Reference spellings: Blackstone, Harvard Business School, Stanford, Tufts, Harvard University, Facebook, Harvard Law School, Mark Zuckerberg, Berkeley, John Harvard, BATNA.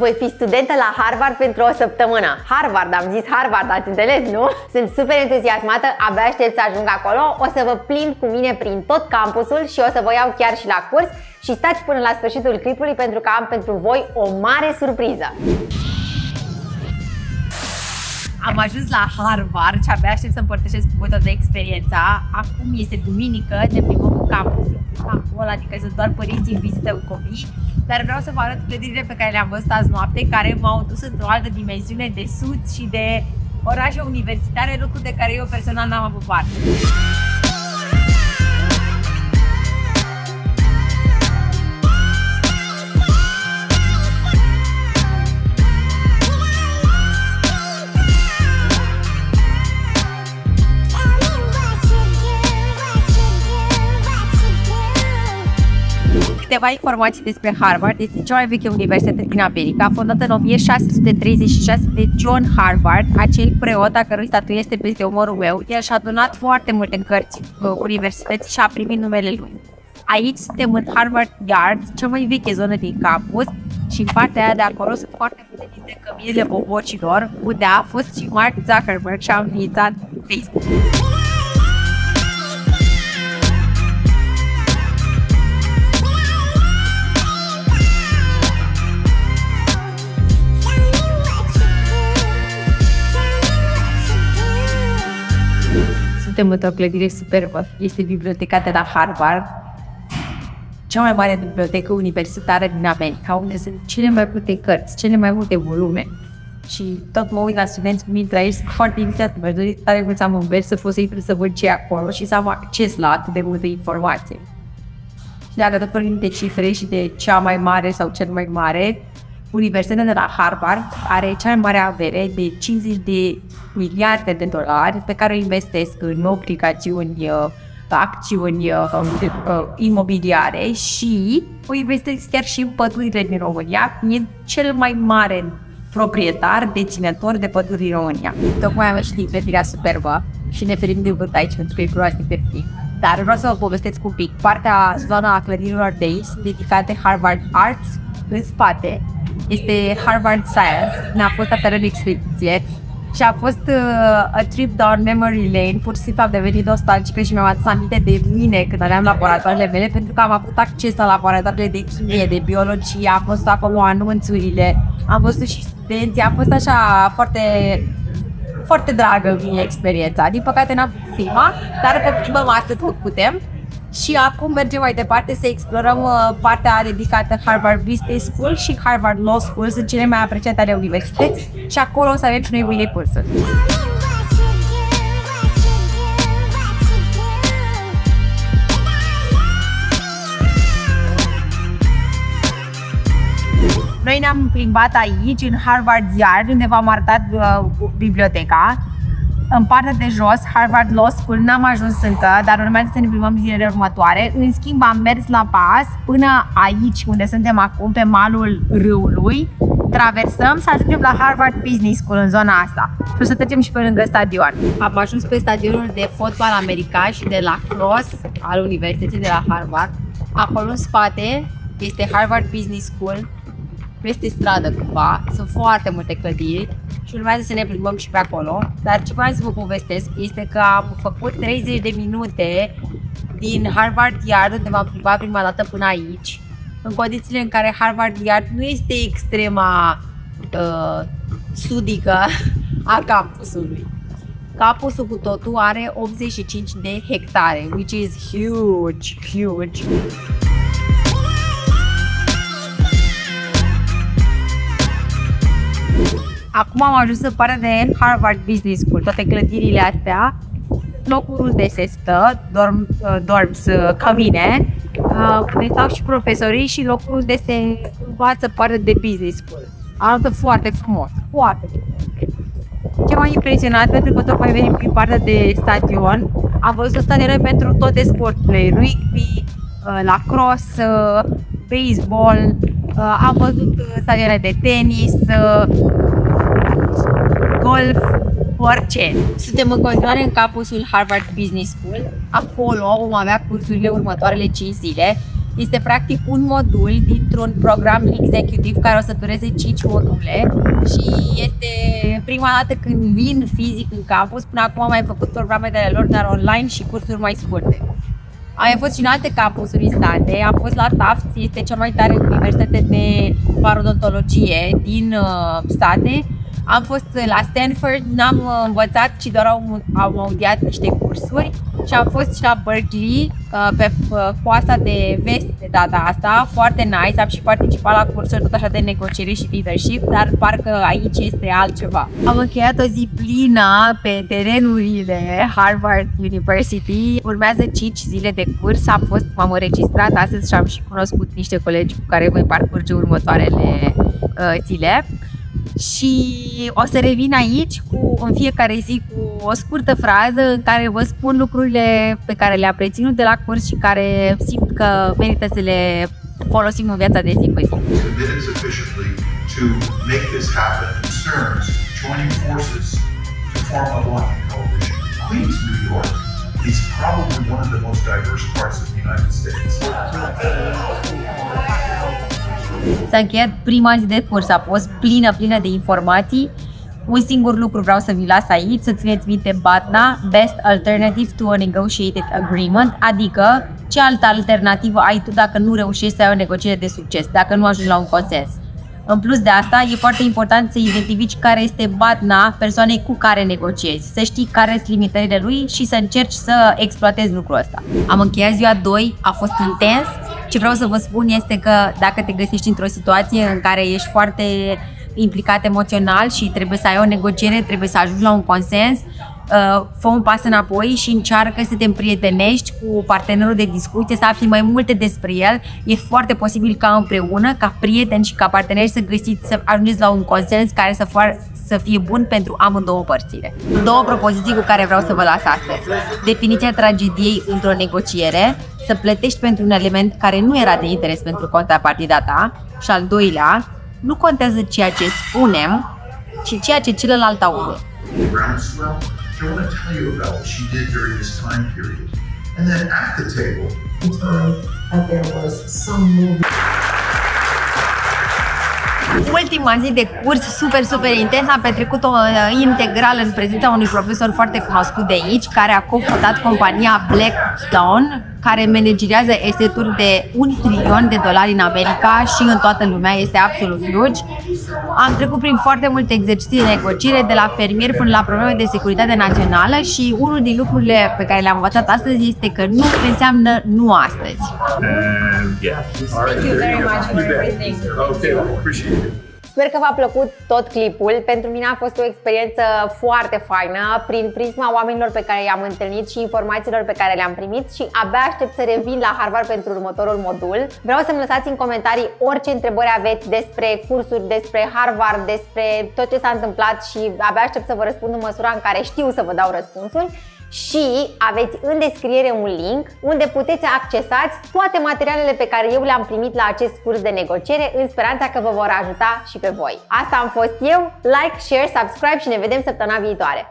Voi fi studentă la Harvard pentru o săptămână. Harvard, am zis Harvard, ați înțeles, nu? Sunt super entuziasmată, abia aștept să ajung acolo, o să vă plimb cu mine prin tot campusul și o să vă iau chiar și la curs și stați până la sfârșitul clipului pentru că am pentru voi o mare surpriză! Am ajuns la Harvard și abia aștept să împărtășesc cu voi toată experiența. Acum este duminică, ne plimbăm cu campusul. Campul, adică sunt doar părinții în vizită cu copii, dar vreau să vă arăt clădirile pe care le-am văzut azi noapte, care m-au dus într-o altă dimensiune de sud și de orașe universitare, lucruri de care eu personal n-am avut parte. Câteva informații despre Harvard. Este cea mai veche universitate din America, fondată în 1636 de John Harvard, acel preot a cărui statuie este peste umorul meu. El și-a donat foarte multe cărți universității și a primit numele lui. Aici suntem în Harvard Yard, cea mai veche zonă din campus, și în partea aia de acolo sunt foarte multe dintre căminile bobocilor, unde a fost și Mark Zuckerberg și a înființat Facebook. Suntem într-o clădire superbă. Este biblioteca de la Harvard, cea mai mare bibliotecă universitară din America, unde sunt cele mai multe cărți, cele mai multe volume. Și tot mă uit la studenți cum intră aici, sunt foarte invitat. Mi-aș dori tare mult să am un bel să pot să intru să văd ce e acolo și să am acces la atât de multe informații. Și dacă tot vorbim de cifre și de cea mai mare sau cel mai mare, Universitatea de la Harvard are cea mai mare avere de 50 de miliarde de dolari pe care o investesc în obligațiuni, acțiuni imobiliare și o investesc chiar și în pădurile din România. E cel mai mare proprietar, deținător de păduri din România. Tocmai am ieșit din clădirea superbă și ne ferim de vânt aici pentru că e groaznic de frig. Dar vreau să vă povestesc un pic. Partea, zona a clădirilor de aici sunt dedicate Harvard Arts. În spate este Harvard Science, ne-a fost aseară în expediție și a fost a trip down memory lane. Pur și simplu am devenit nostalgică și mi-am adus aminte de mine când aveam laboratoarele mele, pentru că am avut acces la laboratoarele de chimie, de biologie, am văzut acolo anunțurile, am văzut și studenții, a fost așa foarte, foarte dragă mie experiența. Din păcate n-am putut filma, dar pe plimbăm astăzi cât putem. Și acum mergem mai departe să explorăm partea dedicată Harvard Business School și Harvard Law School, sunt cele mai apreciate ale universități și acolo o să avem și noi mâine cursuri. Noi ne-am plimbat aici, în Harvard Yard, unde v-am arătat biblioteca. În partea de jos, Harvard Law School, n-am ajuns încă, dar urmează să ne primăm zilele următoare. În schimb, am mers la pas până aici, unde suntem acum, pe malul râului. Traversăm să ajungem la Harvard Business School, în zona asta. Și o să trecem și pe lângă stadion. Am ajuns pe stadionul de fotbal american și de la cross al Universității de la Harvard. Acolo în spate este Harvard Business School, peste stradă cumva, sunt foarte multe clădiri și urmează să ne plimbăm și pe acolo. Dar ce vreau să vă povestesc este că am făcut 30 de minute din Harvard Yard, unde m-am plimbat prima dată, până aici, în condițiile în care Harvard Yard nu este extrema sudică a campusului. Campusul cu totul are 85 de hectare, which is huge, huge. Acum am ajuns în partea de Harvard Business School, toate clădirile astea, locul unde se stă, dorms, cabine, unde stau și profesorii și locul unde se învață partea de business school. Arată foarte frumos, foarte frumos. Ce m-a impresionat, pentru că tocmai venim prin partea de stadion, am văzut stadionul pentru toate sporturile, rugby, lacrosse, baseball, am văzut stadioane de tenis, golf, orice. Suntem în continuare în campusul Harvard Business School. Acolo vom avea cursurile următoarele 5 zile. Este practic un modul dintr-un program executive care o să dureze 5 module și este prima dată când vin fizic în campus. Până acum am mai făcut programe de ale lor, dar online și cursuri mai scurte. Am fost și în alte campusuri în state, am fost la Tufts, este cea mai tare universitate de parodontologie din state. Am fost la Stanford, n-am învățat, ci doar am audiat niște cursuri. Și am fost și la Berkeley, pe coasta de vest de data asta, foarte nice. Am și participat la cursuri tot așa de negociere și leadership, dar parcă aici este altceva. Am încheiat o zi plină pe terenurile Harvard University. Urmează 5 zile de curs, m-am înregistrat astăzi și am și cunoscut niște colegi cu care voi parcurge următoarele zile. Și o să revin aici în fiecare zi cu o scurtă frază în care vă spun lucrurile pe care le-am reținut de la curs și care simt că merită să le folosim în viața de zi cu zi. S-a încheiat prima zi de curs, a fost plină de informații. Un singur lucru vreau să vi las aici, să țineți minte BATNA, Best Alternative to a Negotiated Agreement, adică ce altă alternativă ai tu dacă nu reușești să ai o negociere de succes, dacă nu ajungi la un consens. În plus de asta, e foarte important să identifici care este BATNA persoanei cu care negociezi, să știi care sunt limitările lui și să încerci să exploatezi lucrul ăsta. Am încheiat ziua 2, a fost intens. Ce vreau să vă spun este că dacă te găsești într-o situație în care ești foarte implicat emoțional și trebuie să ai o negociere, trebuie să ajungi la un consens, fă un pas înapoi și încearcă să te împrietenești cu partenerul de discuție, să afli mai multe despre el. E foarte posibil ca împreună, ca prieteni și ca parteneri să ajungeți la un consens care să fie bun pentru amândouă părțile. Două propoziții cu care vreau să vă las astăzi. Definiția tragediei într-o negociere: să plătești pentru un element care nu era de interes pentru contrapartida ta. Și al doilea, nu contează ceea ce spunem, ci ceea ce celălalt aude. I want to tell you about what she did during this time period. And then at the table, the time that there was some movement. Ultima zi de curs super intens, am petrecut-o integral în prezența unui profesor foarte cunoscut de aici, care a cofondat compania Blackstone, care managerează asset-uri de $1 trillion în America și în toată lumea, este absolut huge. Am trecut prin foarte multe exerciții de negociere, de la fermieri până la probleme de securitate națională, și unul din lucrurile pe care le-am învățat astăzi este că nu înseamnă nu astăzi. Thank you very much for everything. Okay, appreciate it. Sper că v-a plăcut tot clipul. Pentru mine a fost o experiență foarte faină prin prisma oamenilor pe care i-am întâlnit și informațiilor pe care le-am primit, și abia aștept să revin la Harvard pentru următorul modul. Vreau să-mi lăsați în comentarii orice întrebări aveți despre cursuri, despre Harvard, despre tot ce s-a întâmplat, și abia aștept să vă răspund în măsura în care știu să vă dau răspunsuri. Și aveți în descriere un link unde puteți accesați toate materialele pe care eu le-am primit la acest curs de negociere, în speranța că vă vor ajuta și pe voi. Asta am fost eu, like, share, subscribe și ne vedem săptămâna viitoare!